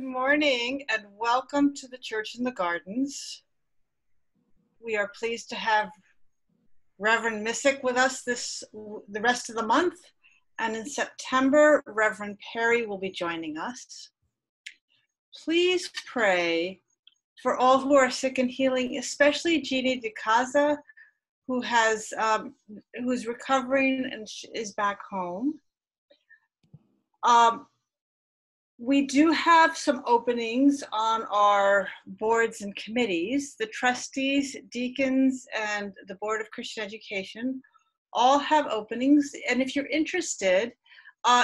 Good morning and welcome to the Church in the Gardens. We are pleased to have Reverend Misick with us the rest of the month, and in September, Reverend Perry will be joining us. Please pray for all who are sick and healing, especially Jeannie DeCaza, who has who's recovering and is back home. We do have some openings on our boards and committees. The trustees, deacons, and the Board of Christian Education all have openings. And if you're interested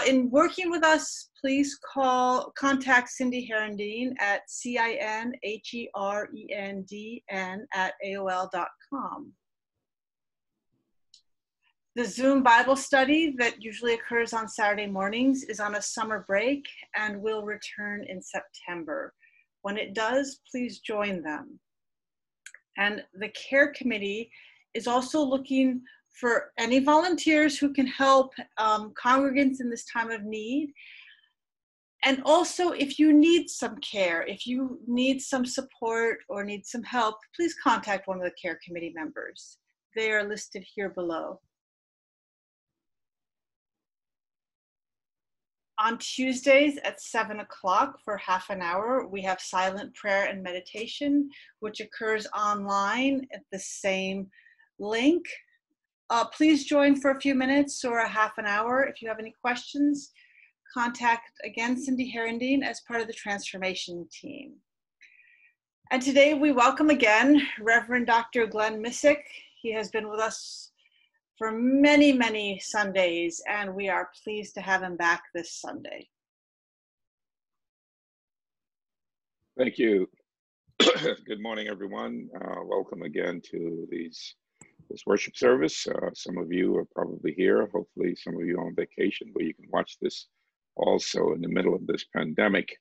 in working with us, please contact Cindy Herendine at cinherendn@aol.com. The Zoom Bible study that usually occurs on Saturday mornings is on a summer break and will return in September. When it does, please join them. And the care committee is also looking for any volunteers who can help congregants in this time of need. And also, if you need some care, if you need some support or need some help, please contact one of the care committee members. They are listed here below. On Tuesdays at 7 o'clock for half an hour, we have silent prayer and meditation, which occurs online at the same link. Please join for a few minutes or a half an hour. If you have any questions, contact again Cindy Herendine as part of the transformation team. And today we welcome again Reverend Dr. Glen Misick. He has been with us for many, many Sundays, and we are pleased to have him back this Sunday. Thank you. Good morning, everyone. Welcome again to this worship service. Some of you are probably here. Hopefully, some of you are on vacation, but you can watch this also in the middle of this pandemic.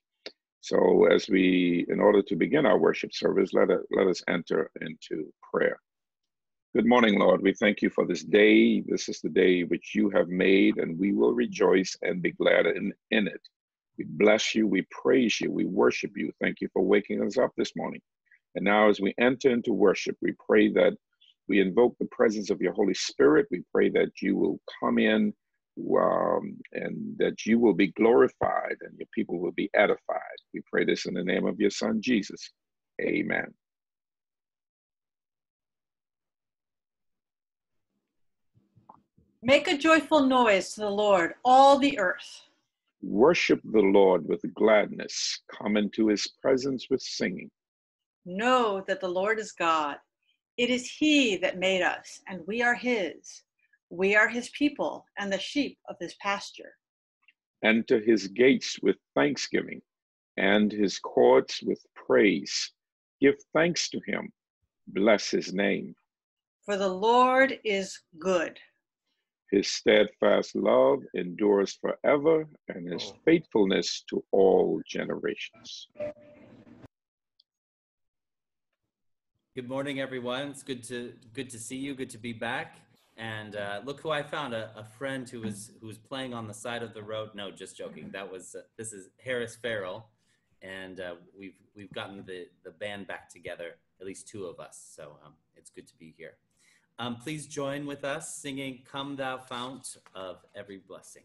So, in order to begin our worship service, let us enter into prayer. Good morning, Lord. We thank you for this day. This is the day which you have made, and we will rejoice and be glad in it. We bless you. We praise you. We worship you. Thank you for waking us up this morning. And now as we enter into worship, we pray that we invoke the presence of your Holy Spirit. We pray that you will come in and that you will be glorified and your people will be edified. We pray this in the name of your Son, Jesus. Amen. Make a joyful noise to the Lord, all the earth. Worship the Lord with gladness. Come into his presence with singing. Know that the Lord is God. It is he that made us, and we are his. We are his people and the sheep of his pasture. Enter his gates with thanksgiving and his courts with praise. Give thanks to him. Bless his name. For the Lord is good. His steadfast love endures forever, and his faithfulness to all generations. Good morning, everyone. It's good to see you. Good to be back. And look who I found, a friend who was playing on the side of the road. No, just joking. That was this is Harris Farrell, and we've gotten the band back together, at least two of us. So it's good to be here. Please join with us singing, Come Thou Fount of Every Blessing.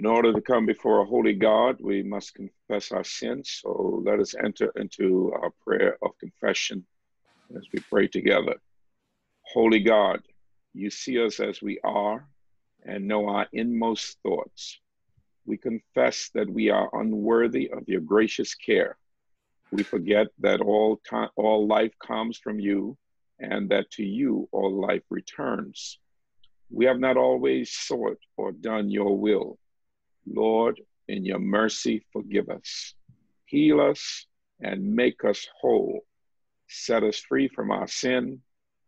In order to come before a holy God, we must confess our sins. So let us enter into our prayer of confession as we pray together. Holy God, you see us as we are and know our inmost thoughts. We confess that we are unworthy of your gracious care. We forget that all life comes from you and that to you all life returns. We have not always sought or done your will. Lord, in your mercy, forgive us, heal us, and make us whole. Set us free from our sin,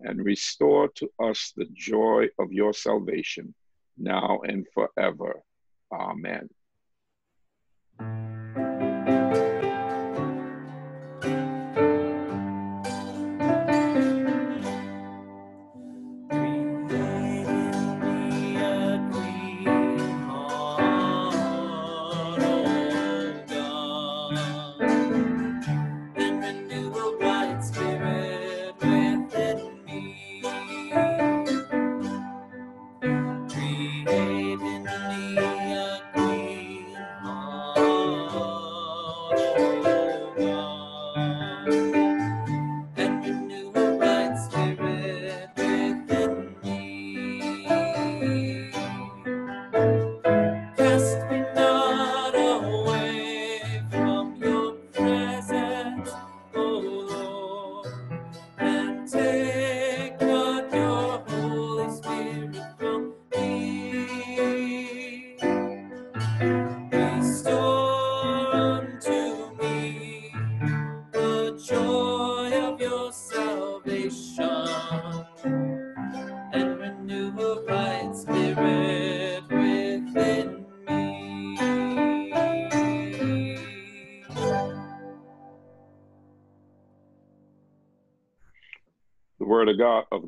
and restore to us the joy of your salvation, now and forever. Amen.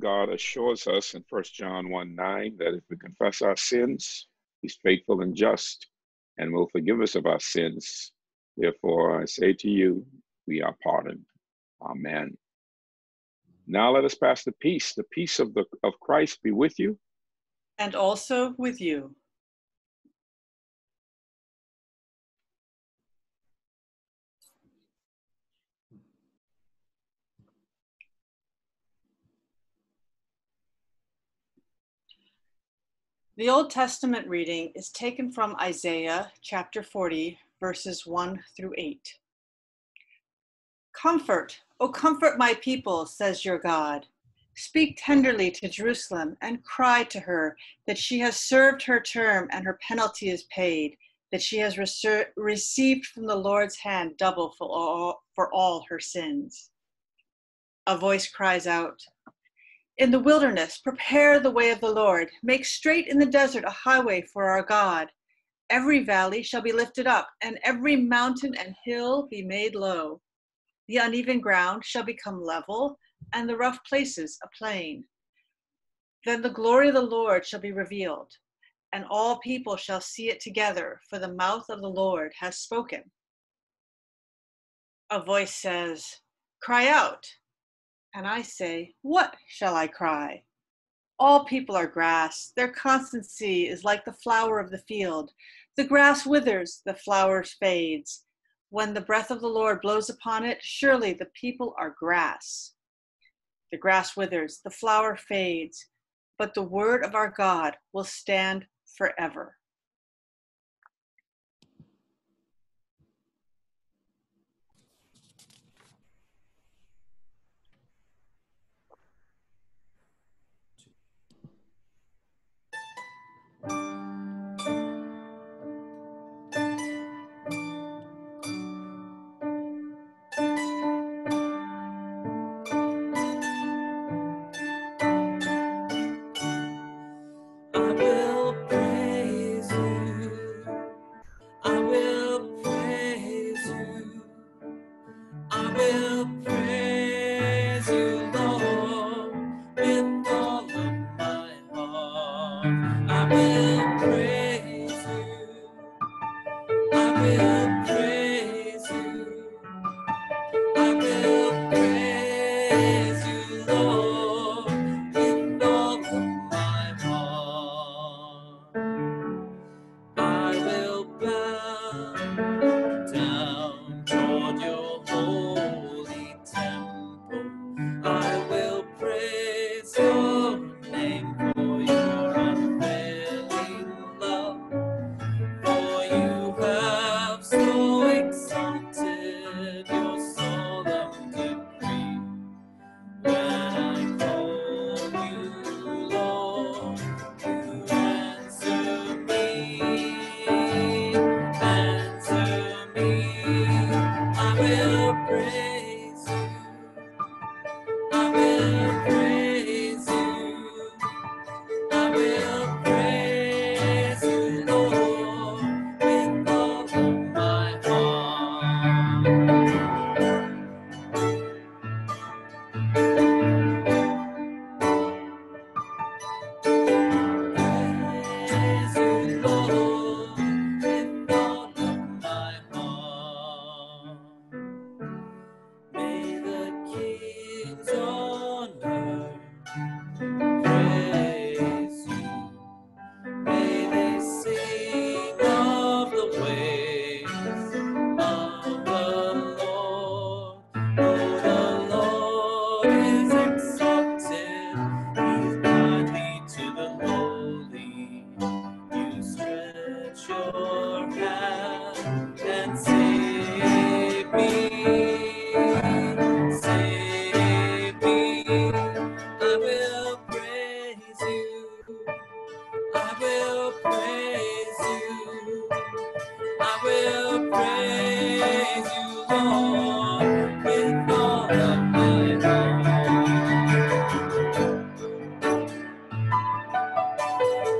God assures us in 1 John 1:9 that if we confess our sins, he's faithful and just and will forgive us of our sins. Therefore, I say to you, we are pardoned. Amen. Now let us pass the peace. The peace of Christ be with you. And also with you. The Old Testament reading is taken from Isaiah chapter 40, verses 1-8. Comfort, O comfort my people, says your God. Speak tenderly to Jerusalem and cry to her that she has served her term and her penalty is paid, that she has received from the Lord's hand double for all her sins. A voice cries out, in the wilderness, prepare the way of the Lord. Make straight in the desert a highway for our God. Every valley shall be lifted up, and every mountain and hill be made low. The uneven ground shall become level, and the rough places a plain. Then the glory of the Lord shall be revealed, and all people shall see it together, for the mouth of the Lord has spoken. A voice says, cry out. And I say, what shall I cry? All people are grass. Their constancy is like the flower of the field. The grass withers, the flower fades. When the breath of the Lord blows upon it, surely the people are grass. The grass withers, the flower fades, but the word of our God will stand forever.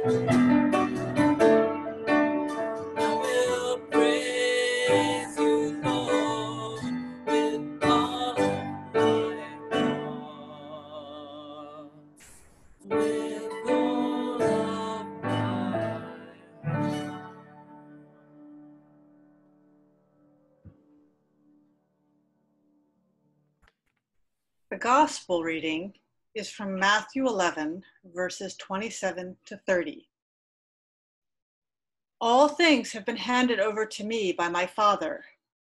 The Gospel reading is from Matthew 11, verses 27 to 30. All things have been handed over to me by my Father,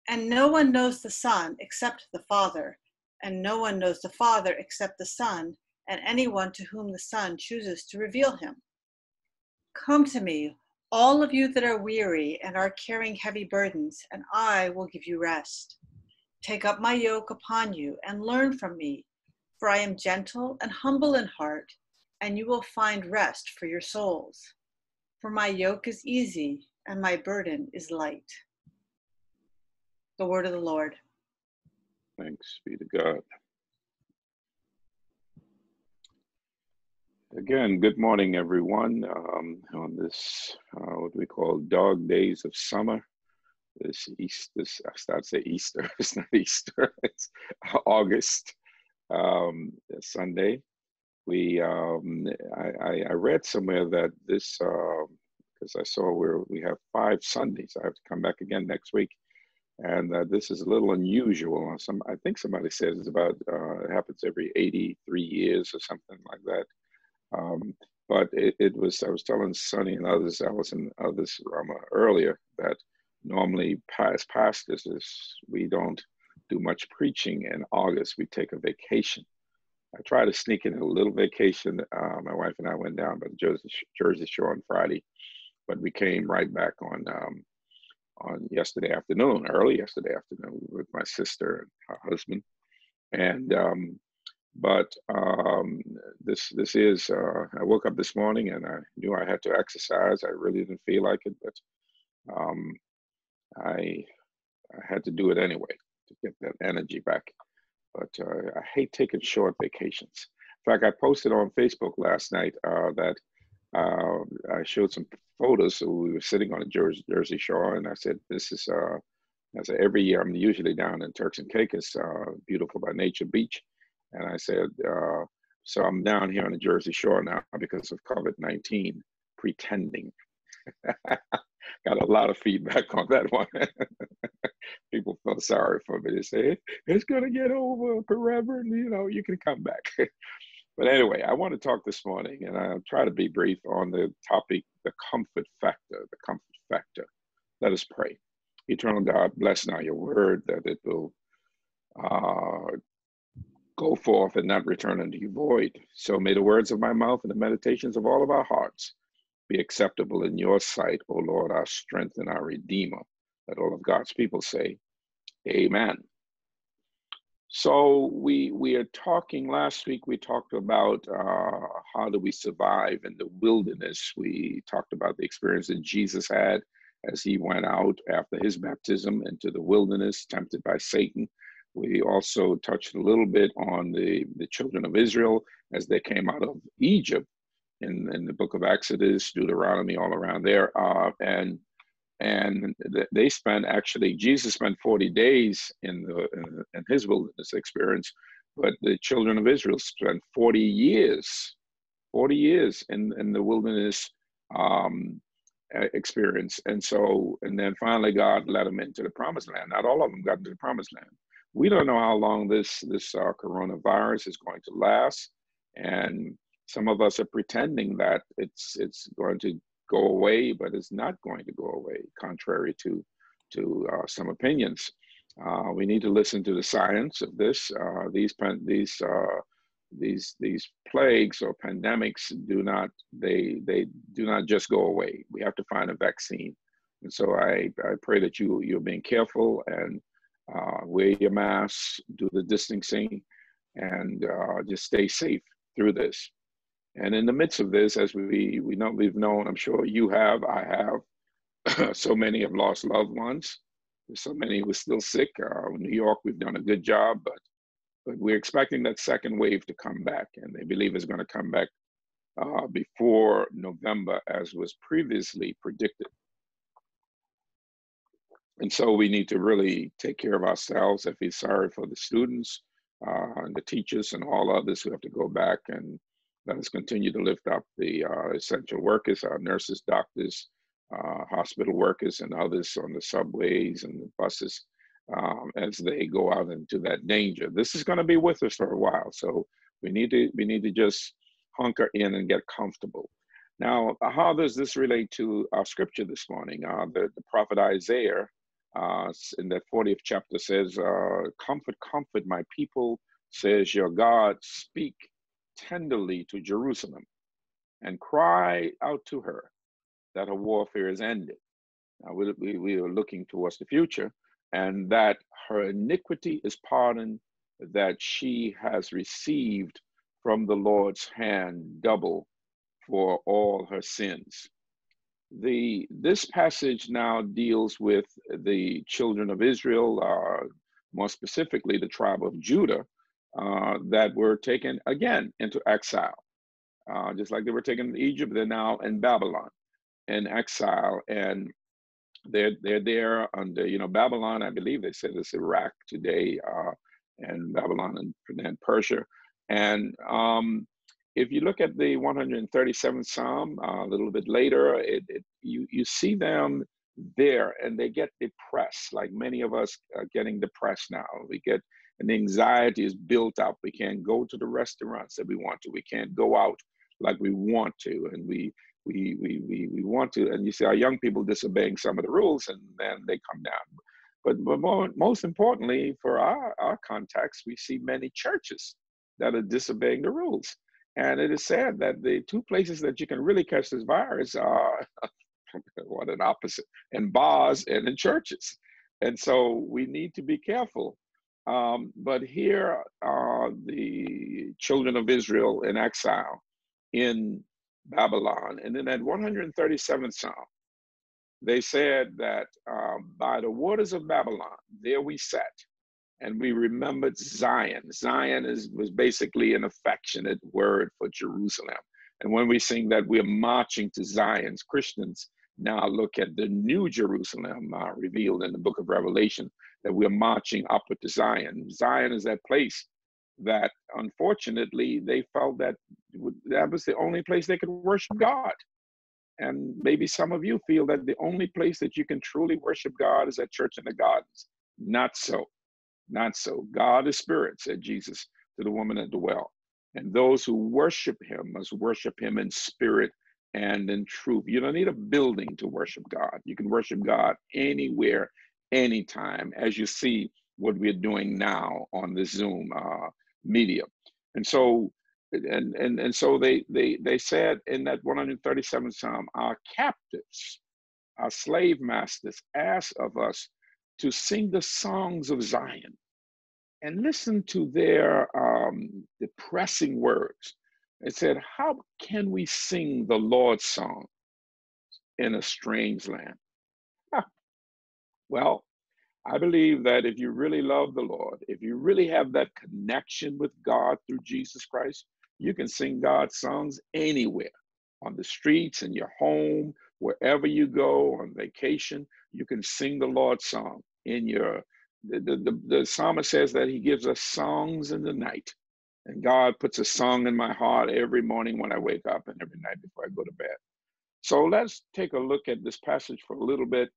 and no one knows the Son except the Father, and no one knows the Father except the Son, and anyone to whom the Son chooses to reveal him. Come to me, all of you that are weary and are carrying heavy burdens, and I will give you rest. Take up my yoke upon you and learn from me, for I am gentle and humble in heart, and you will find rest for your souls. For my yoke is easy and my burden is light. The word of the Lord. Thanks be to God. Again, good morning, everyone, on this, what we call dog days of summer. This it's August Sunday. I read somewhere that this, because I saw where we have 5 Sundays. I have to come back again next week, and this is a little unusual. I think somebody says it's about it happens every 83 years or something like that. But it was, I was telling Sonny and others, Allison, others, Rama earlier, that normally, as pastors, we don't do much preaching in August. We take a vacation. I try to sneak in a little vacation. My wife and I went down by the Jersey Shore on Friday, but we came right back on yesterday afternoon, early yesterday afternoon, with my sister and her husband. And this is. I woke up this morning and I knew I had to exercise. I really didn't feel like it, but I had to do it anyway to get that energy back. But I hate taking short vacations. In fact, I posted on Facebook last night that I showed some photos. So we were sitting on the Jersey Shore, and I said, this is, I said, every year I'm usually down in Turks and Caicos, beautiful by nature beach. And I said, so I'm down here on the Jersey Shore now because of COVID-19, pretending. Got a lot of feedback on that one. People felt sorry for me. They say, it's going to get over forever, and you can come back. But anyway, I want to talk this morning, and I'll try to be brief on the topic, the comfort factor, the comfort factor. Let us pray. Eternal God, bless now your word, that it will go forth and not return unto you void. So may the words of my mouth and the meditations of all of our hearts be acceptable in your sight, O Lord, our strength and our Redeemer. Let all of God's people say, amen. So we are talking, last week we talked about how do we survive in the wilderness. We talked about the experience that Jesus had as he went out after his baptism into the wilderness, tempted by Satan. We also touched a little bit on the children of Israel as they came out of Egypt. In the book of Exodus, Deuteronomy, all around there, and they spent, actually Jesus spent 40 days in his wilderness experience, but the children of Israel spent 40 years in the wilderness experience, and then finally God led them into the promised land. Not all of them got into the promised land. We don't know how long this coronavirus is going to last, and some of us are pretending that it's going to go away, but it's not going to go away, contrary to some opinions. We need to listen to the science of this. These plagues or pandemics do not just go away. We have to find a vaccine. And so I pray that you're being careful and wear your masks, do the distancing, and just stay safe through this. And in the midst of this, as we know, we've known, I'm sure you have, I have, so many have lost loved ones. There's so many who are still sick. In New York, we've done a good job, but we're expecting that second wave to come back, and they believe it's going to come back before November, as was previously predicted. And so we need to really take care of ourselves. I feel sorry for the students and the teachers and all others who have to go back, and let us continue to lift up the essential workers, our nurses, doctors, hospital workers, and others on the subways and the buses as they go out into that danger. This is going to be with us for a while, so we need to just hunker in and get comfortable. Now, how does this relate to our scripture this morning? The prophet Isaiah in that 40th chapter says, "Comfort, comfort my people, says your God, speak tenderly to Jerusalem and cry out to her that her warfare is ended." Now, we are looking towards the future, and that her iniquity is pardoned, that she has received from the Lord's hand double for all her sins. This passage now deals with the children of Israel, more specifically the tribe of Judah, that were taken again into exile. Just like they were taken to Egypt, they're now in Babylon, in exile, and they're there under, Babylon, I believe they said it's Iraq today, and Babylon and Persia. And if you look at the 137th Psalm, a little bit later, you see them there, and they get depressed, like many of us are getting depressed now. And the anxiety is built up. We can't go to the restaurants that we want to. We can't go out like we want to, and we want to. And you see our young people disobeying some of the rules, and then they come down. But most importantly, for our context, we see many churches that are disobeying the rules. And it is sad that the two places that you can really catch this virus are what an opposite, in bars and in churches. And so we need to be careful. But here are the children of Israel in exile in Babylon. And in that 137th Psalm, they said that by the waters of Babylon, there we sat, and we remembered Zion. Zion was basically an affectionate word for Jerusalem. And when we sing that we're marching to Zion, Christians now look at the new Jerusalem revealed in the book of Revelation, that we're marching upward to Zion. Zion is that place that, unfortunately, they felt that was the only place they could worship God. And maybe some of you feel that the only place that you can truly worship God is at Church in the Gardens. Not so. Not so. God is spirit, said Jesus to the woman at the well. And those who worship him must worship him in spirit and in truth. You don't need a building to worship God. You can worship God anywhere, anytime, as you see what we're doing now on this Zoom medium. And so they said in that 137th Psalm, our captives, our slave masters, ask of us to sing the songs of Zion, and listen to their depressing words. It said, how can we sing the Lord's song in a strange land? Well, I believe that if you really love the Lord, if you really have that connection with God through Jesus Christ, you can sing God's songs anywhere, on the streets, in your home, wherever you go, on vacation. You can sing the Lord's song in your, the psalmist says that he gives us songs in the night. And God puts a song in my heart every morning when I wake up and every night before I go to bed. So let's take a look at this passage for a little bit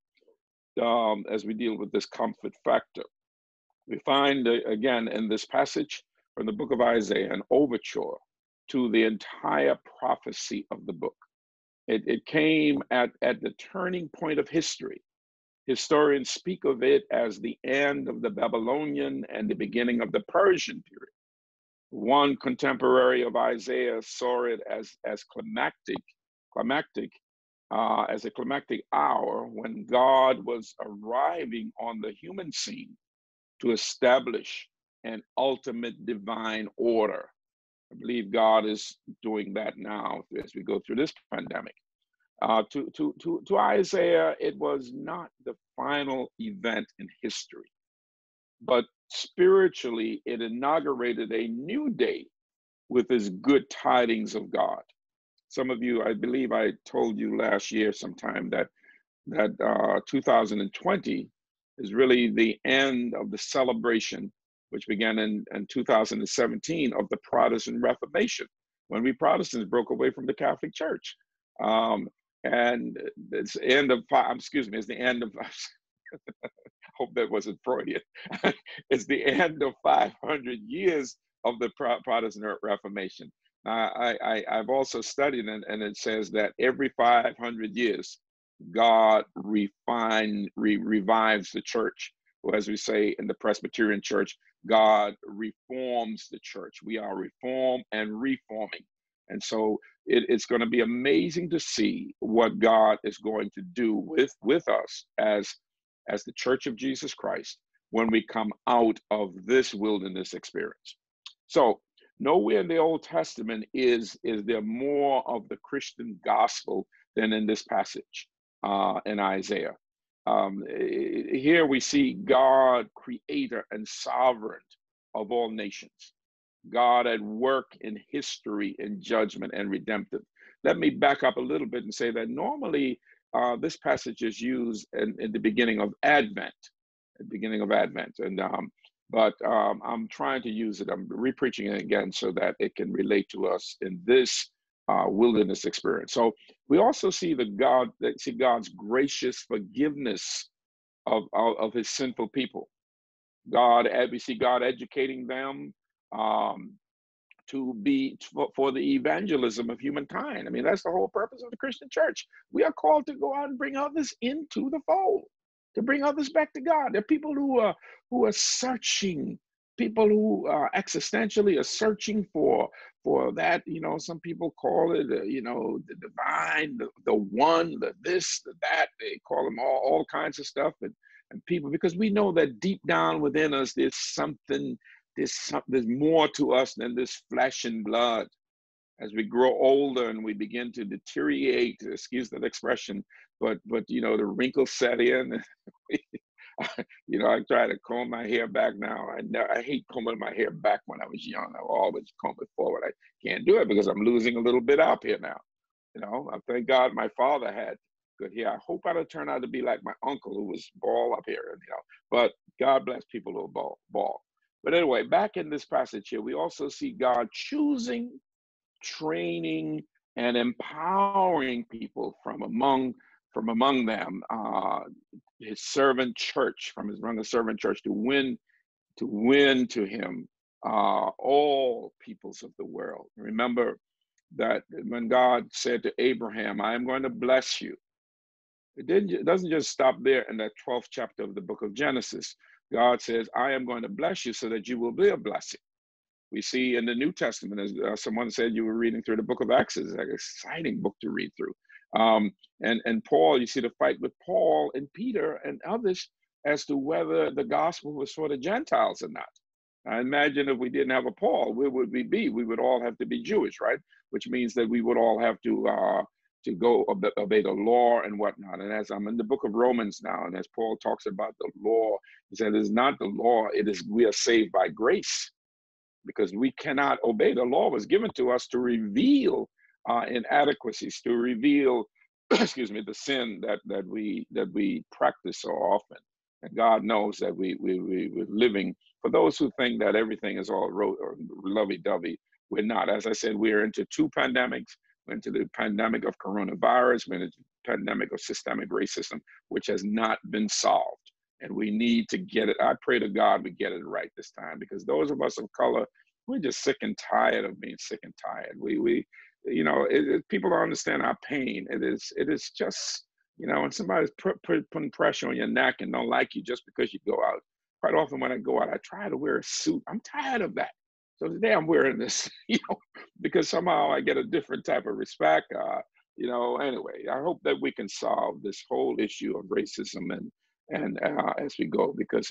as we deal with this comfort factor. We find, again, in this passage from the book of Isaiah, an overture to the entire prophecy of the book. It came at the turning point of history. Historians speak of it as the end of the Babylonian and the beginning of the Persian period. One contemporary of Isaiah saw it as a climactic hour when God was arriving on the human scene to establish an ultimate divine order. I believe God is doing that now as we go through this pandemic. To Isaiah, it was not the final event in history, but spiritually, it inaugurated a new day with his good tidings of God. Some of you, I believe I told you last year sometime that 2020 is really the end of the celebration, which began in 2017 of the Protestant Reformation, when we Protestants broke away from the Catholic Church. And it's the end of, it's the end of, I hope that wasn't Freudian. It's the end of 500 years of the Protestant Reformation. I've also studied, and it says that every 500 years, God revives the church. Or as we say in the Presbyterian Church, God reforms the church. We are reformed and reforming. And so it's going to be amazing to see what God is going to do with us as the Church of Jesus Christ when we come out of this wilderness experience. So nowhere in the Old Testament is there more of the Christian gospel than in this passage in Isaiah. Here we see God, creator and sovereign of all nations. God at work in history, in judgment, and redemptive. Let me back up a little bit and say that normally this passage is used in the beginning of Advent, and but I'm trying to use it. I'm re-preaching it again so that it can relate to us in this wilderness experience. So we also see God's gracious forgiveness of his sinful people. We see God educating them for the evangelism of humankind. I mean, that's the whole purpose of the Christian church. We are called to go out and bring others into the fold, to bring others back to God. There are people who are searching, people who existentially are searching for that, some people call it, the divine, the one, the this, the that. They call them all kinds of stuff. And people, because we know that deep down within us, there's more to us than this flesh and blood. As we grow older and we begin to deteriorate, excuse that expression, but the wrinkles set in. I try to comb my hair back now. I hate combing my hair back when I was young. I always comb it forward. I can't do it because I'm losing a little bit out here now. I thank God my father had good hair. I hope I don't turn out to be like my uncle who was bald up here. But God bless people who are bald. But anyway, back in this passage here, we also see God choosing, training, and empowering people from among them, his servant church, to win to him all peoples of the world. Remember that when God said to Abraham, I am going to bless you, it doesn't just stop there in that 12th chapter of the book of Genesis. God says, I am going to bless you so that you will be a blessing. We see in the New Testament, as someone said, you were reading through the book of Acts. It's an exciting book to read through. And Paul, you see the fight with Paul and Peter and others as to whether the gospel was for the Gentiles or not. I imagine if we didn't have a Paul, where would we be? We would all have to be Jewish, right? Which means that we would all have to go obey the law and whatnot. And as I'm in the book of Romans now, and as Paul talks about the law, he said, it's not the law, we are saved by grace, because we cannot obey. The law was given to us to reveal inadequacies, to reveal, the sin that we practice so often. And God knows that we're living, for those who think that everything is all lovey-dovey, we're not. As I said, we're into two pandemics. We're into the pandemic of coronavirus, we're into the pandemic of systemic racism, which has not been solved. And we need to get it. I pray to God we get it right this time, because those of us of color, we're just sick and tired of being sick and tired. People don't understand our pain. It is just, when somebody's putting pressure on your neck and don't like you just because you go out. Quite often when I go out, I try to wear a suit. I'm tired of that. So today I'm wearing this, because somehow I get a different type of respect. Anyway, I hope that we can solve this whole issue of racism and as we go, because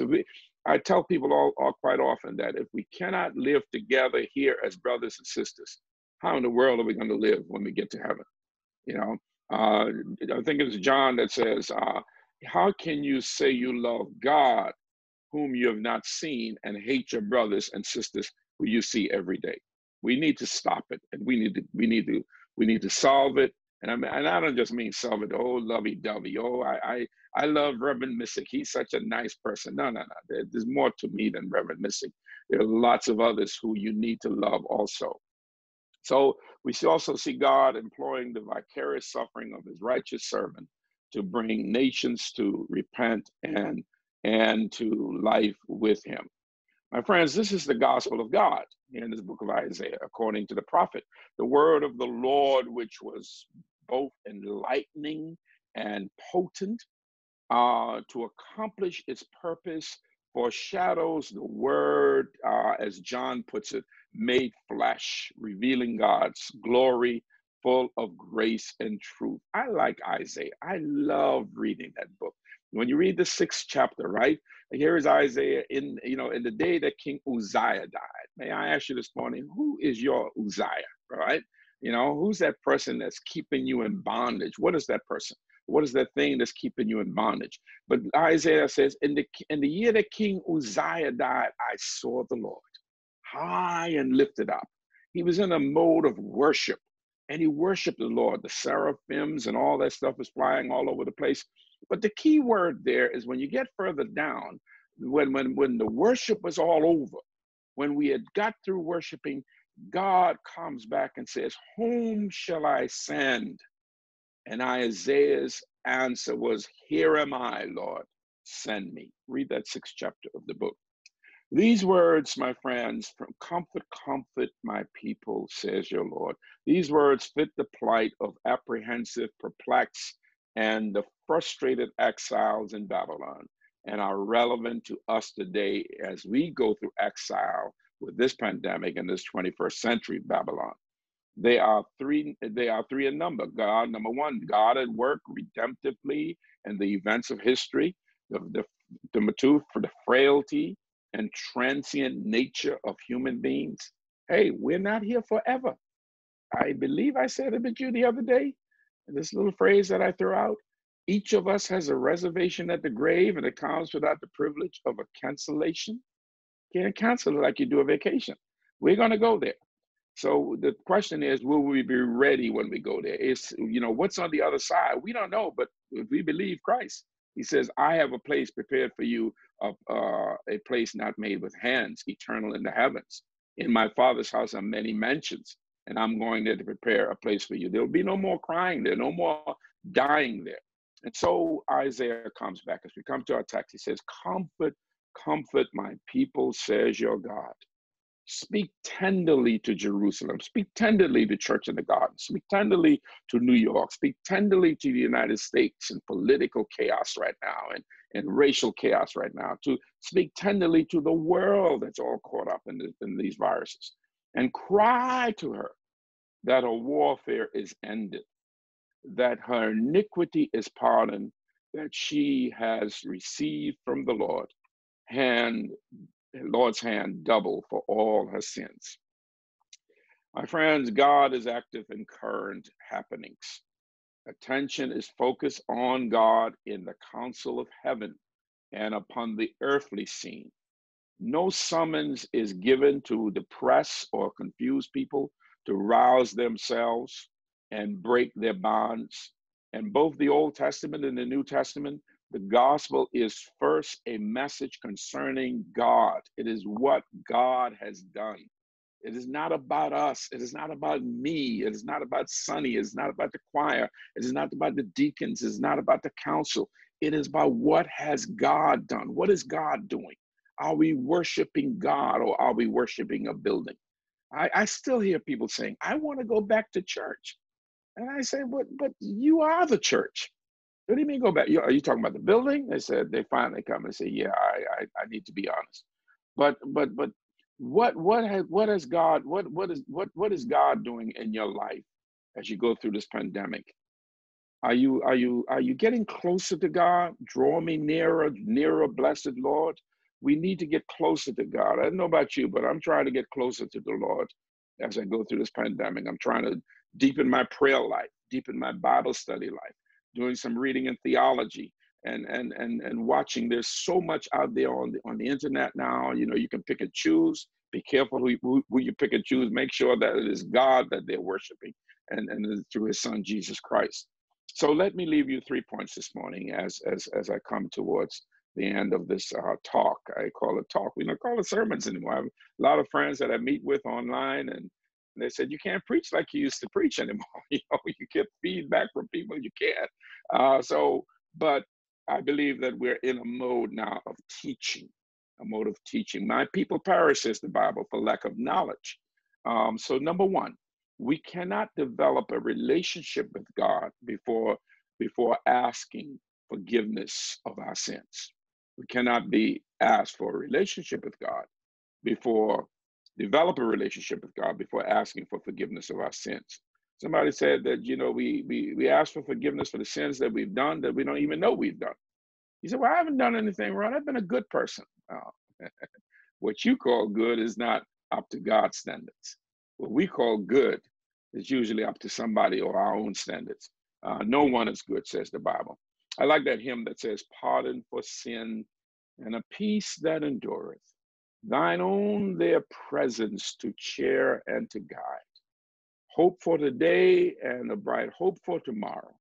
I tell people all quite often that if we cannot live together here as brothers and sisters, how in the world are we going to live when we get to heaven? I think it's John that says, how can you say you love God whom you have not seen and hate your brothers and sisters who you see every day? We need to stop it, and we need to We need to solve it. And I don't just mean solve it, oh, lovey-dovey, oh, I love Reverend Misick. He's such a nice person. No, no, no. There's more to me than Reverend Misick. There are lots of others who you need to love also. So we also see God employing the vicarious suffering of his righteous servant to bring nations to repent and to life with him. My friends, this is the gospel of God in this book of Isaiah, according to the prophet. The word of the Lord, which was both enlightening and potent to accomplish its purpose, foreshadows the word, as John puts it, made flesh, revealing God's glory, full of grace and truth. I like Isaiah. I love reading that book. When you read the 6th chapter, right? Here is Isaiah in the day that King Uzziah died. May I ask you this morning, who is your Uzziah, right? You know, who's that person that's keeping you in bondage? What is that person? What is that thing that's keeping you in bondage? But Isaiah says, in the year that King Uzziah died, I saw the Lord high and lifted up. He was in a mode of worship, and he worshiped the Lord. The seraphims and all that stuff is flying all over the place. But the key word there is when you get further down, when the worship was all over, when we had got through worshiping, God comes back and says, whom shall I send? And Isaiah's answer was, here am I, Lord, send me. Read that 6th chapter of the book. These words, my friends, from comfort, comfort my people, says your Lord. These words fit the plight of apprehensive, perplexed, and the frustrated exiles in Babylon, and are relevant to us today as we go through exile with this pandemic and this 21st century Babylon. They are three in number. God, number one, God at work redemptively in the events of history. Number two, for the frailty and transient nature of human beings. Hey, we're not here forever. I believe I said it with you the other day, this little phrase that I throw out, each of us has a reservation at the grave, and it comes without the privilege of a cancellation. You can't cancel it like you do a vacation. We're going to go there. So the question is, will we be ready when we go there? It's, you know, what's on the other side? We don't know, but if we believe Christ, he says, I have a place prepared for you, a place not made with hands, eternal in the heavens. In my Father's house are many mansions, and I'm going there to prepare a place for you. There'll be no more crying there, no more dying there. And so Isaiah comes back. As we come to our text, he says, comfort, comfort my people, says your God. Speak tenderly to Jerusalem. Speak tenderly to Church in the Gardens. Speak tenderly to New York. Speak tenderly to the United States in political chaos right now and racial chaos right now. To speak tenderly to the world that's all caught up in these viruses. And cry to her that her warfare is ended, that her iniquity is pardoned, that she has received from the Lord, Lord's hand double for all her sins. My friends, God is active in current happenings. Attention is focused on God in the council of heaven and upon the earthly scene. No summons is given to depress or confuse people, to rouse themselves and break their bonds. In both the Old Testament and the New Testament, the gospel is first a message concerning God. It is what God has done. It is not about us. It is not about me. It is not about Sonny. It is not about the choir. It is not about the deacons. It is not about the council. It is about what has God done. What is God doing? Are we worshiping God, or are we worshiping a building? I still hear people saying, I want to go back to church. And I say, but you are the church. What do you mean go back? Are you talking about the building? They said, they finally come and say, yeah, I need to be honest. But what is God doing in your life as you go through this pandemic? Are you getting closer to God? Draw me nearer, nearer, blessed Lord. We need to get closer to God. I don't know about you, but I'm trying to get closer to the Lord as I go through this pandemic. I'm trying to deepen my prayer life, deepen my Bible study life, doing some reading in theology and watching. There's so much out there on the internet now. You know, you can pick and choose. Be careful who you pick and choose. Make sure that it is God that they're worshiping and through his son, Jesus Christ. So let me leave you 3 points this morning as I come towards the end of this talk. I call it talk. We don't call it sermons anymore. I have a lot of friends that I meet with online, and they said, you can't preach like you used to preach anymore. You know, you get feedback from people, you can't. But I believe that we're in a mode now of teaching, a mode of teaching. My people perish, says the Bible, for lack of knowledge. So number one, we cannot develop a relationship with God before asking forgiveness of our sins. We cannot be asked for a relationship with God before develop a relationship with God before asking for forgiveness of our sins. Somebody said that, you know, we ask for forgiveness for the sins that we've done that we don't even know we've done. He said, well, I haven't done anything wrong. I've been a good person. Oh. What you call good is not up to God's standards. What we call good is usually up to somebody or our own standards. No one is good, says the Bible. I like that hymn that says, pardon for sin and a peace that endureth, thine own their presence to cheer and to guide. Hope for today and a bright hope for tomorrow.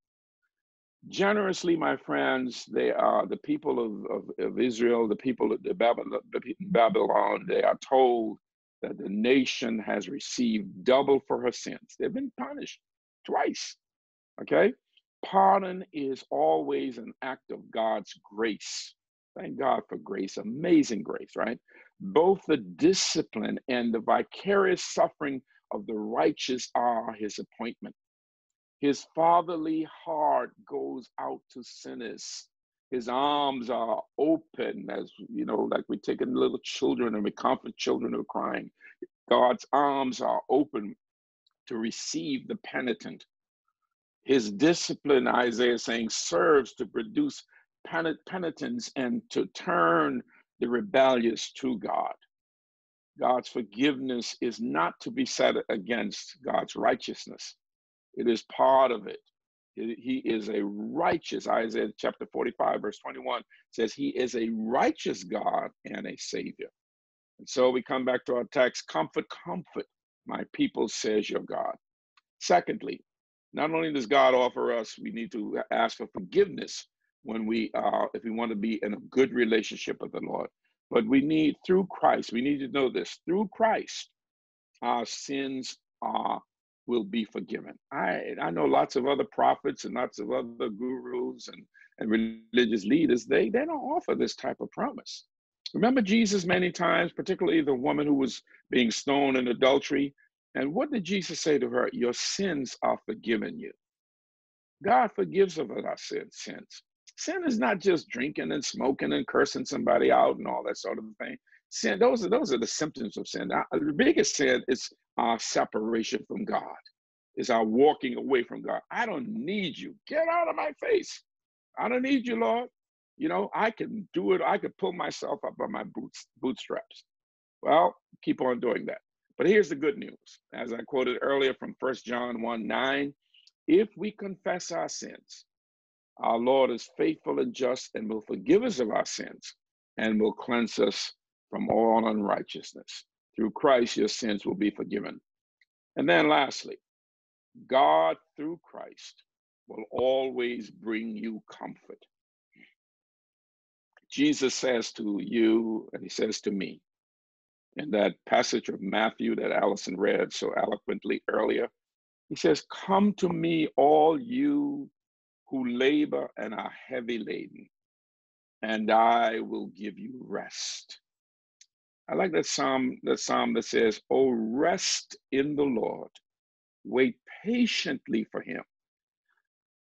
Generously, my friends, they are the people of Israel, the people of Babylon. They are told that the nation has received double for her sins. They've been punished twice, okay? Pardon is always an act of God's grace. Thank God for grace, amazing grace, right? Both the discipline and the vicarious suffering of the righteous are his appointment. His fatherly heart goes out to sinners. His arms are open, as you know, like we're taking little children and we comfort children who are crying. God's arms are open to receive the penitent. His discipline, Isaiah is saying, serves to produce penitence and to turn the rebellious to God. God's forgiveness is not to be set against God's righteousness. It is part of it. He is a righteous, Isaiah chapter 45, verse 21 says, he is a righteous God and a savior. And so we come back to our text, comfort, comfort, my people, says your God. Secondly, not only does God offer us, we need to ask for forgiveness when we if we want to be in a good relationship with the Lord. But we need, through Christ, we need to know this, through Christ, our sins will be forgiven. I know lots of other prophets and lots of other gurus and religious leaders, they don't offer this type of promise. Remember Jesus many times, particularly the woman who was being stoned in adultery. And what did Jesus say to her? Your sins are forgiven you. God forgives of our sins. Sin is not just drinking and smoking and cursing somebody out and all that sort of thing. Sin, those are the symptoms of sin. The biggest sin is our separation from God, is our walking away from God. I don't need you. Get out of my face. I don't need you, Lord. You know, I can do it. I could pull myself up by my bootstraps. Well, keep on doing that. But here's the good news. As I quoted earlier from 1 John 1:9, if we confess our sins, our Lord is faithful and just and will forgive us of our sins and will cleanse us from all unrighteousness. Through Christ, your sins will be forgiven. And then lastly, God through Christ will always bring you comfort. Jesus says to you, and he says to me, in that passage of Matthew that Allison read so eloquently earlier, he says, come to me, all you who labor and are heavy laden, and I will give you rest. I like that psalm that says, oh, rest in the Lord, wait patiently for him.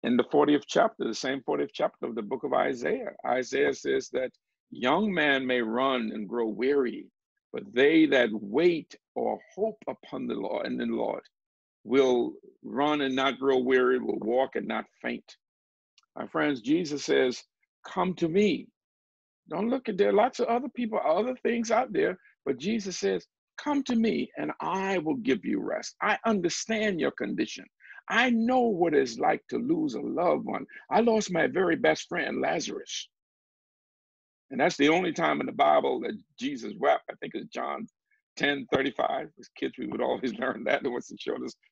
In the 40th chapter, the same 40th chapter of the book of Isaiah, Isaiah says that young man may run and grow weary, but they that wait or hope upon the Lord and the Lord will run and not grow weary, will walk and not faint. My friends, Jesus says, come to me. Don't look at, there are lots of other people, other things out there, but Jesus says, come to me and I will give you rest. I understand your condition. I know what it's like to lose a loved one. I lost my very best friend, Lazarus. And that's the only time in the Bible that Jesus wept. I think it's John 10:35. As kids, we would always learn that. It was the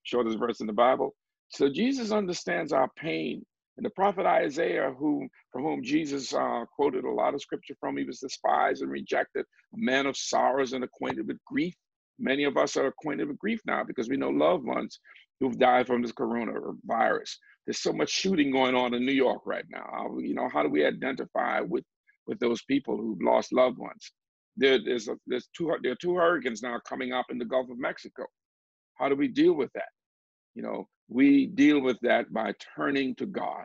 shortest verse in the Bible. So Jesus understands our pain. And the prophet Isaiah, for whom Jesus quoted a lot of scripture from, he was despised and rejected, a man of sorrows and acquainted with grief. Many of us are acquainted with grief now because we know loved ones who've died from this coronavirus. There's so much shooting going on in New York right now. You know, how do we identify with those people who've lost loved ones? There are two hurricanes now coming up in the Gulf of Mexico. How do we deal with that? You know, we deal with that by turning to God,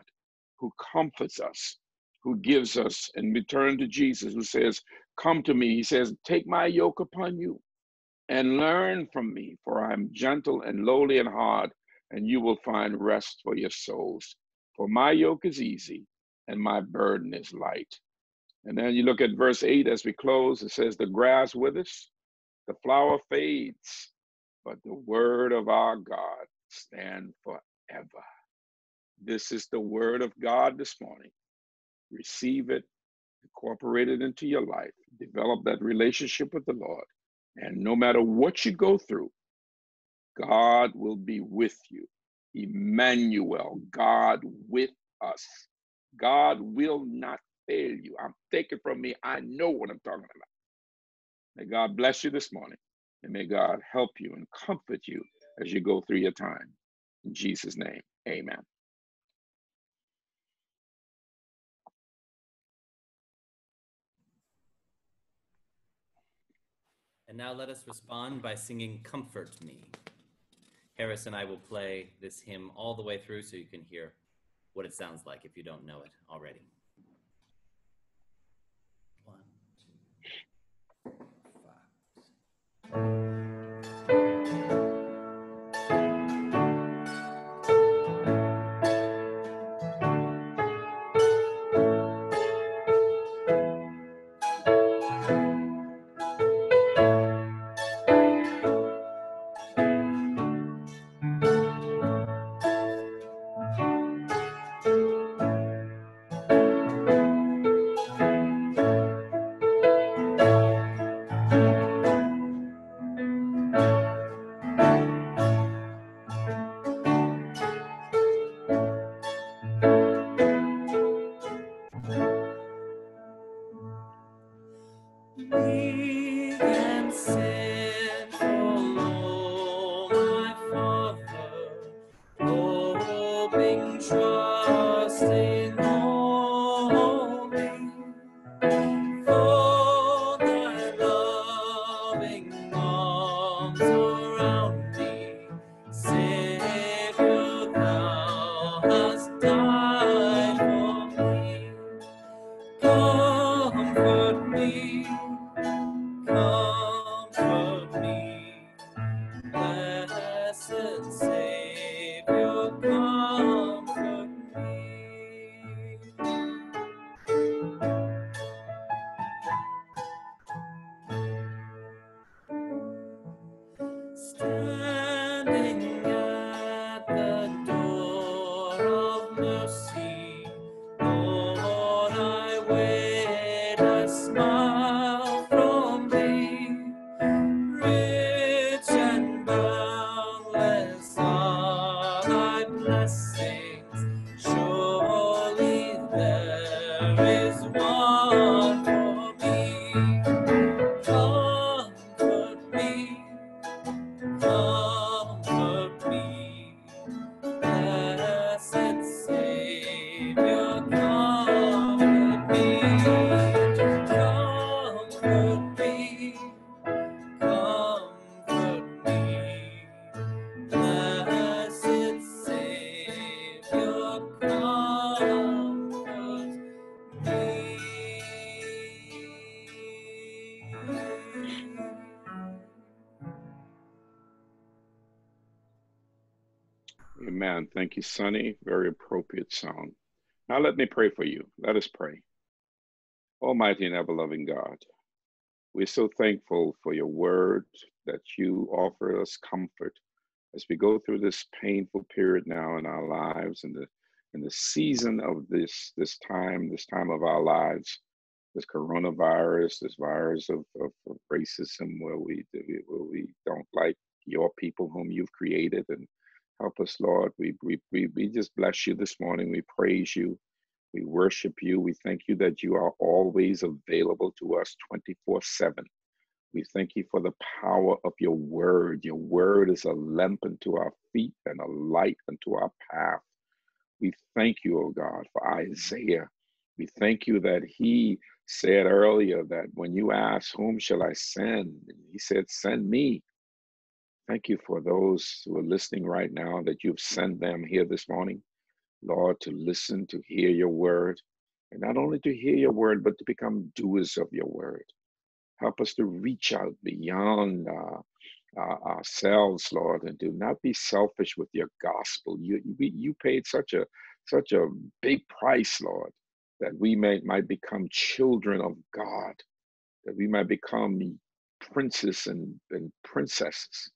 who comforts us, who gives us, and we turn to Jesus, who says, come to me. He says, take my yoke upon you and learn from me, for I am gentle and lowly in heart, and you will find rest for your souls. For my yoke is easy and my burden is light. And then you look at verse 8 as we close. It says, the grass withers, the flower fades, but the word of our God stand forever. This is the word of God this morning. Receive it, incorporate it into your life, develop that relationship with the Lord. And no matter what you go through, God will be with you. Emmanuel, God with us. God will not fail you. I'm taking from me. I know what I'm talking about. May God bless you this morning. And may God help you and comfort you as you go through your time. In Jesus' name, amen. And now let us respond by singing Comfort Me. Harris and I will play this hymn all the way through so you can hear what it sounds like if you don't know it already. One, two, five, six. Amen. Thank you, Sonny. Very appropriate song. Now let me pray for you. Let us pray. Almighty and ever-loving God, we're so thankful for your word that you offer us comfort as we go through this painful period now in our lives and in the season of this time of our lives, this coronavirus, this virus of racism where we don't like your people whom you've created and Help us, Lord. We just bless you this morning. We praise you. We worship you. We thank you that you are always available to us 24/7. We thank you for the power of your word. Your word is a lamp unto our feet and a light unto our path. We thank you, oh God, for Isaiah. We thank you that he said earlier that when you asked, whom shall I send? He said, send me. Thank you for those who are listening right now that you've sent them here this morning, Lord, to listen, to hear your word, and not only to hear your word, but to become doers of your word. Help us to reach out beyond ourselves, Lord, and do not be selfish with your gospel. You paid such a big price, Lord, that we might become children of God, that we might become princes and princesses.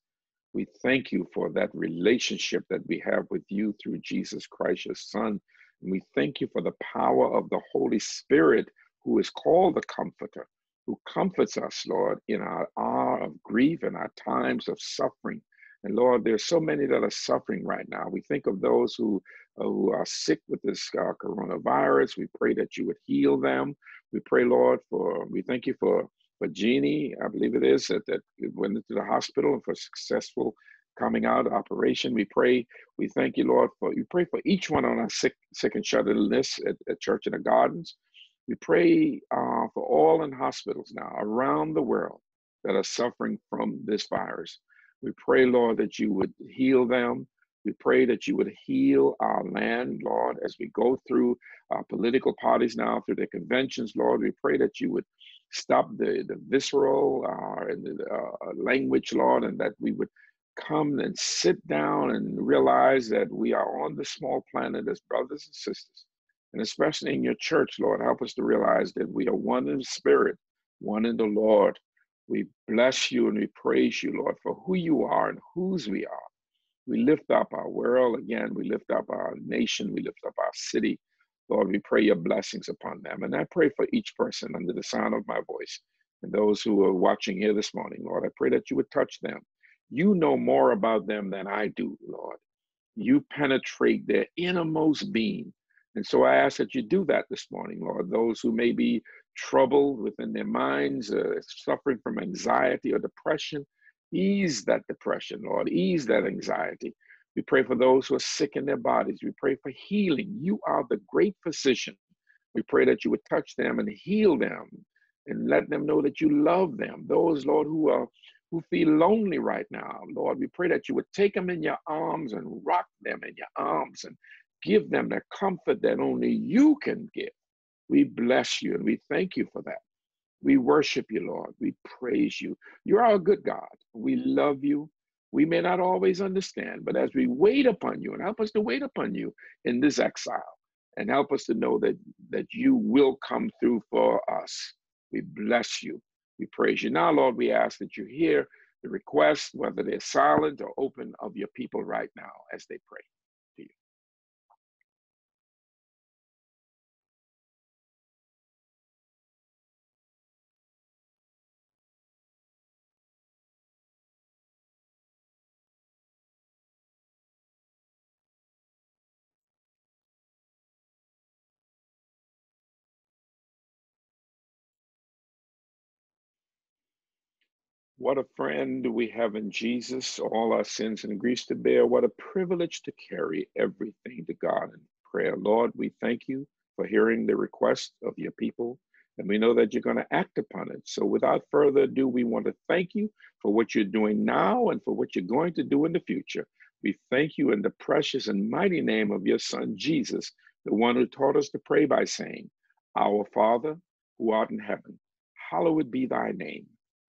We thank you for that relationship that we have with you through Jesus Christ, your Son. And we thank you for the power of the Holy Spirit, who is called the Comforter, who comforts us, Lord, in our hour of grief and our times of suffering. And Lord, there's so many that are suffering right now. We think of those who are sick with this coronavirus. We pray that you would heal them. We pray, Lord, we thank you for Jeannie, I believe it is, that went into the hospital and for successful coming out operation. We thank you, Lord, we pray for each one on our sick and shut in list at Church in the Gardens. We pray for all in hospitals now around the world that are suffering from this virus. We pray, Lord, that you would heal them. We pray that you would heal our land, Lord, as we go through our political parties now, through their conventions, Lord. We pray that you would stop the visceral and the language, Lord, and that we would come and sit down and realize that we are on the small planet as brothers and sisters. And especially in your church, Lord, help us to realize that we are one in the Spirit, one in the Lord. We bless you and we praise you, Lord, for who you are and whose we are. We lift up our world again. We lift up our nation. We lift up our city. Lord, we pray your blessings upon them. And I pray for each person under the sound of my voice and those who are watching here this morning, Lord. I pray that you would touch them. You know more about them than I do, Lord. You penetrate their innermost being. And so I ask that you do that this morning, Lord. Those who may be troubled within their minds, suffering from anxiety or depression, ease that depression, Lord. Ease that anxiety. We pray for those who are sick in their bodies. We pray for healing. You are the great physician. We pray that you would touch them and heal them and let them know that you love them. Those, Lord, who feel lonely right now, Lord, we pray that you would take them in your arms and rock them in your arms and give them the comfort that only you can give. We bless you and we thank you for that. We worship you, Lord. We praise you. You are a good God. We love you. We may not always understand, but as we wait upon you, and help us to wait upon you in this exile, and help us to know that you will come through for us. We bless you. We praise you. Now, Lord, we ask that you hear the requests, whether they're silent or open, of your people right now as they pray. What a friend we have in Jesus, all our sins and griefs to bear. What a privilege to carry everything to God in prayer. Lord, we thank you for hearing the request of your people, and we know that you're going to act upon it. So without further ado, we want to thank you for what you're doing now and for what you're going to do in the future. We thank you in the precious and mighty name of your Son, Jesus, the one who taught us to pray by saying, Our Father, who art in heaven, hallowed be thy name.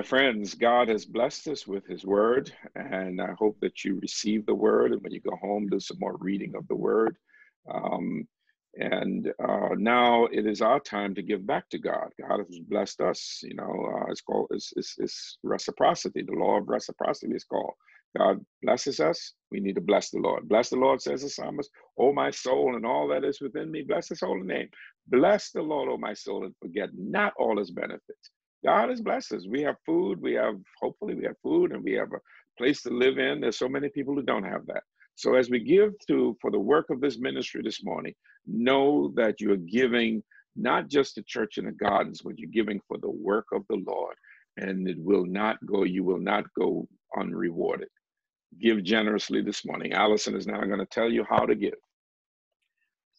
My friends, God has blessed us with his word, and I hope that you receive the word, and when you go home, do some more reading of the word. Now it is our time to give back to God. God has blessed us, you know, it's called, it's reciprocity. The law of reciprocity is called. God blesses us, we need to bless the Lord. Bless the Lord, says the psalmist, O my soul, and all that is within me, bless his holy name. Bless the Lord, O my soul, and forget not all his benefits. God has blessed us. We have food, we have, hopefully we have food, and we have a place to live in. There's so many people who don't have that. So as we give for the work of this ministry this morning, know that you're giving not just to Church in the Gardens, but you're giving for the work of the Lord, and it will not go, you will not go unrewarded. Give generously this morning. Allison is now going to tell you how to give.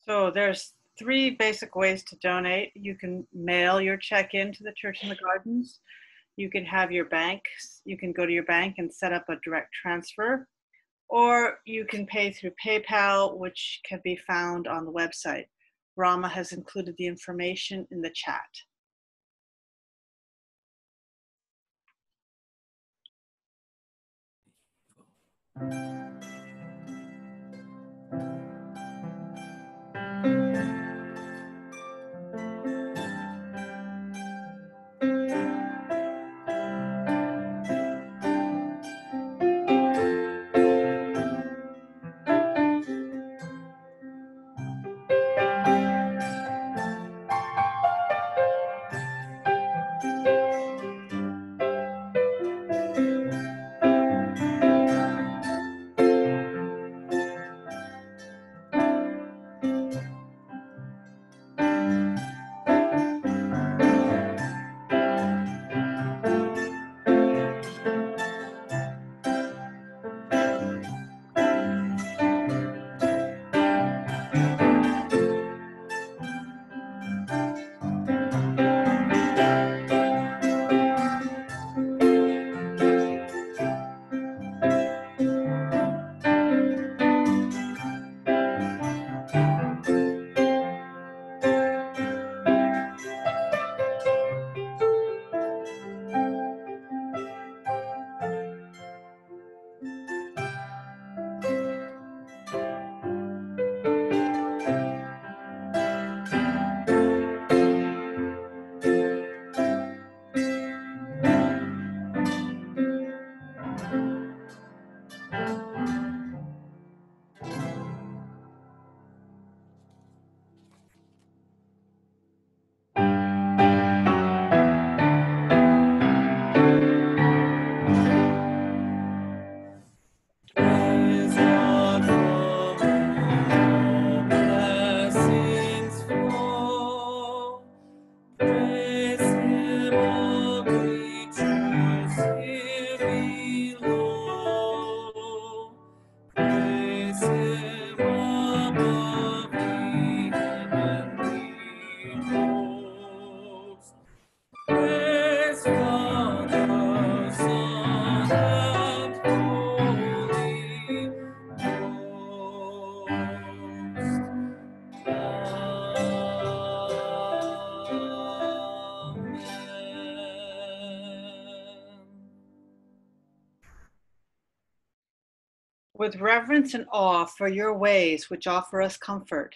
So there's three basic ways to donate. You can mail your check in to the Church in the Gardens. You can have your bank. You can go to your bank and set up a direct transfer. Or you can pay through PayPal, which can be found on the website. Rama has included the information in the chat. With reverence and awe for your ways, which offer us comfort,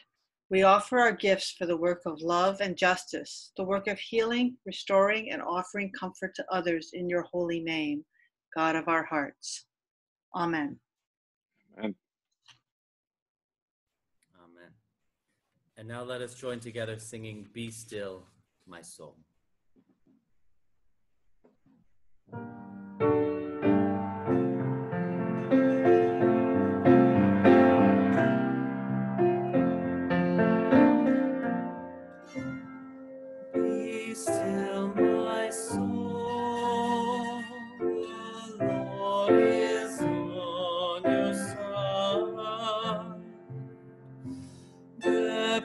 we offer our gifts for the work of love and justice, the work of healing, restoring, and offering comfort to others in your holy name, God of our hearts. Amen. Amen. Amen. And now let us join together singing, Be Still, My Soul.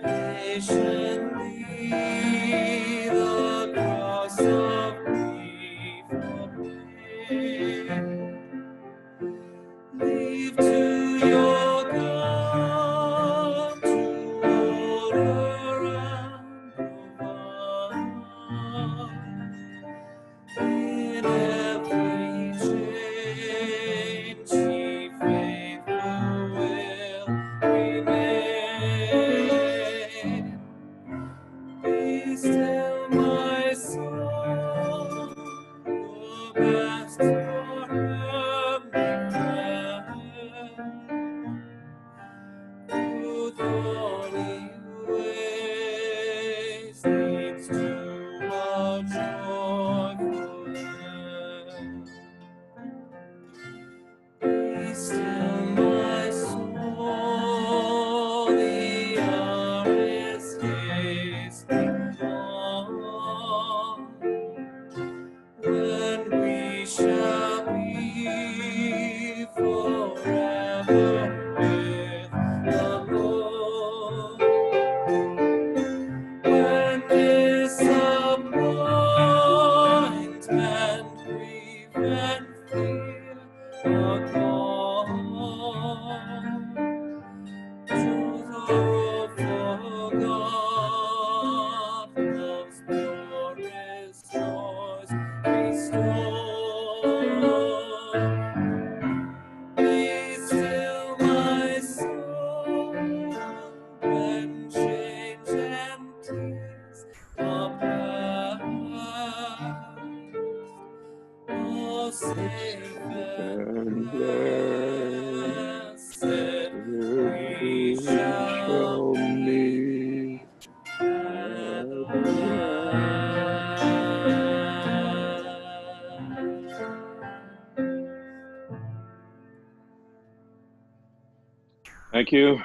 Patiently the cross of grief. Thank you.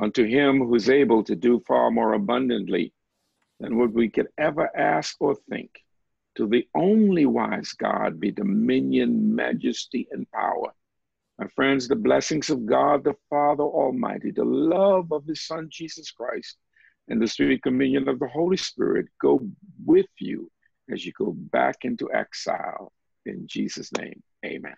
Unto him who's able to do far more abundantly than what we could ever ask or think, to the only wise God be dominion, majesty, and power. My friends, the blessings of God, the Father Almighty, the love of his Son, Jesus Christ, and the sweet communion of the Holy Spirit go with you as you go back into exile. In Jesus' name, amen.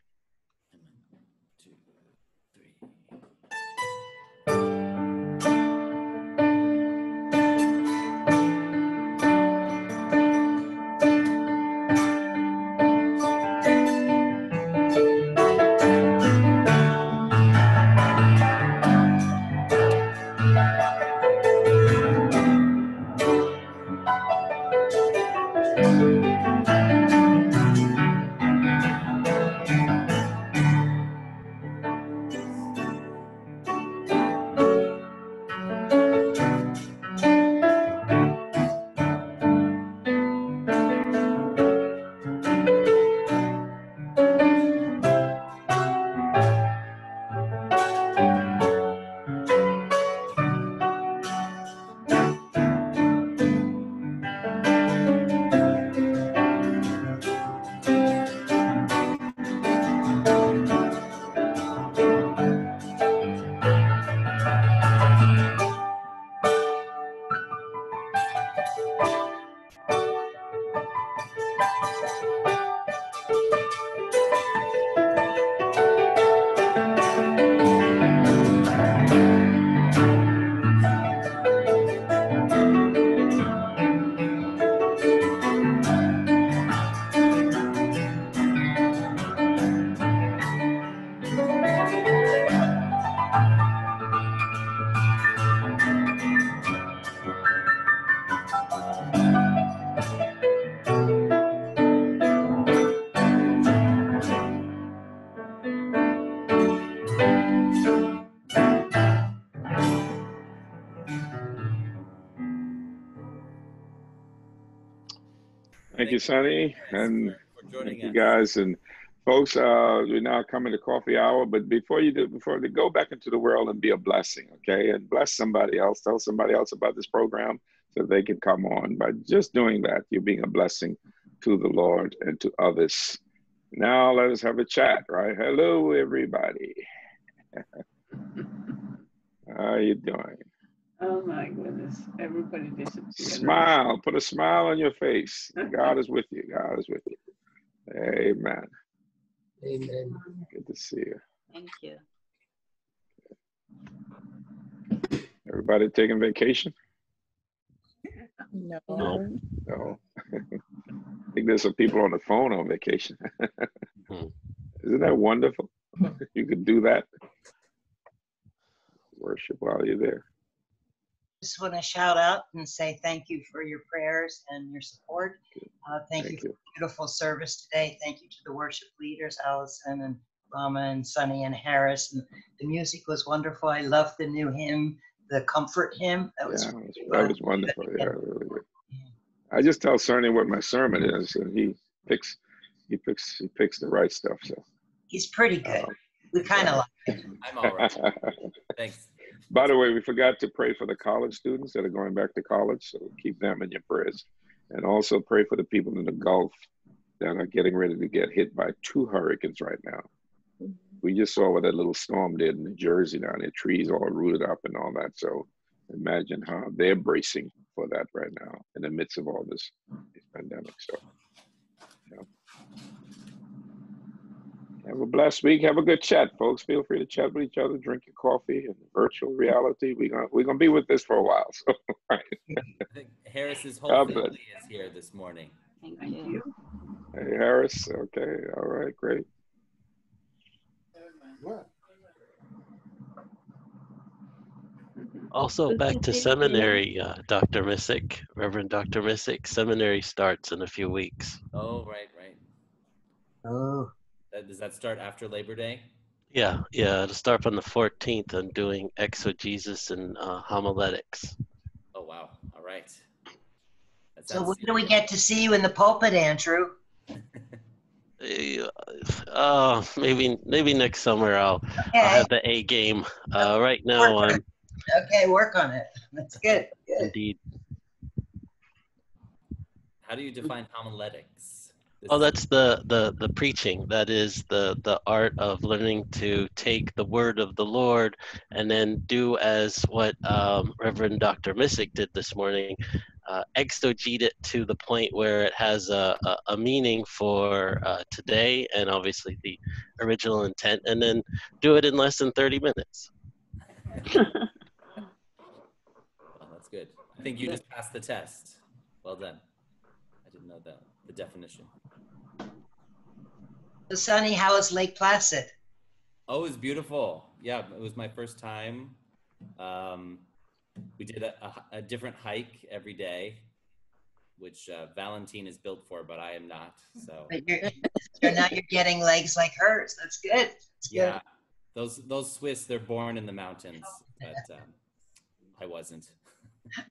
Thank you, Sonny, and thank you guys. And folks, we're now coming to coffee hour, but before you go back into the world and be a blessing, okay? And bless somebody else, tell somebody else about this program so they can come on. By just doing that, you're being a blessing to the Lord and to others. Now let us have a chat, right? Hello, everybody. How are you doing? Oh my goodness, everybody disappeared. Smile, put a smile on your face. God is with you, God is with you. Amen. Amen. Good to see you. Thank you. Everybody taking vacation? No. No. I think there's some people on the phone on vacation. Isn't that wonderful? You could do that. Worship while you're there. Just want to shout out and say thank you for your prayers and your support. Thank you for the beautiful service today. Thank you to the worship leaders, Allison and Rama and Sunny and Harris. And the music was wonderful. I loved the new hymn, the comfort hymn. That was, that was wonderful. Yeah, really good. I just tell Sunny what my sermon is, and he picks the right stuff. So he's pretty good. We kind of like him. I'm all right. Thanks. By the way, we forgot to pray for the college students that are going back to college, so keep them in your prayers. And also pray for the people in the Gulf that are getting ready to get hit by 2 hurricanes right now. We just saw what that little storm did in New Jersey down there, trees all rooted up and all that. So imagine how they're bracing for that right now in the midst of all this pandemic. So, yeah. Have a blessed week. Have a good chat, folks. Feel free to chat with each other, drink your coffee, and virtual reality. We're gonna be with this for a while. So, right. I think Harris's whole family is here this morning. Thank you. Hey, Harris. Okay. All right. Great. Also, back to seminary, Dr. Misick, Reverend Dr. Misick. Seminary starts in a few weeks. Oh, right, right. Oh. Does that start after Labor Day? Yeah, yeah. It'll start on the 14th. I'm doing exegesis and homiletics. Oh, wow. All right. So when do we get to see you in the pulpit, Andrew? Maybe next summer I'll have the A game. Right now I'm okay. Work on it. That's good. Good. Indeed. How do you define homiletics? Oh, that's the preaching. That is the art of learning to take the word of the Lord and then do as what Reverend Dr. Misick did this morning. Exegete it to the point where it has a meaning for today and obviously the original intent, and then do it in less than 30 minutes. Well, that's good. I think you just passed the test. Well done. I didn't know that, the definition. So Sonny, how is Lake Placid? Oh, it's beautiful. Yeah, it was my first time. We did a different hike every day, which Valentine is built for, but I am not. So but you're getting legs like hers. That's good. That's yeah, good. Those Swiss, they're born in the mountains, but I wasn't.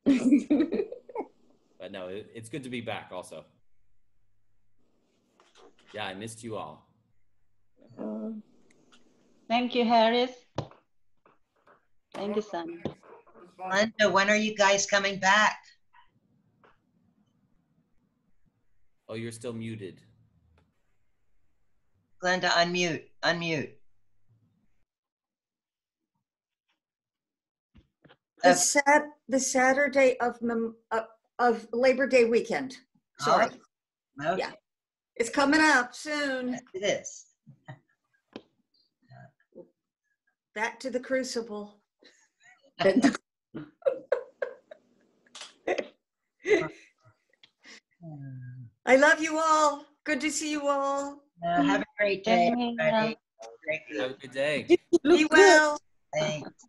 But no, it's good to be back. Also, yeah, I missed you all. Thank you, Harris. Thank you, Sonny. Glenda, when are you guys coming back? Oh, you're still muted. Glenda, unmute, unmute. The Saturday of Labor Day weekend. Sorry. Oh, okay. Yeah. It's coming up soon. Yes, it is. Back to the crucible. I love you all. Good to see you all. Have a great day, everybody. Have a good day. Be well. Thanks.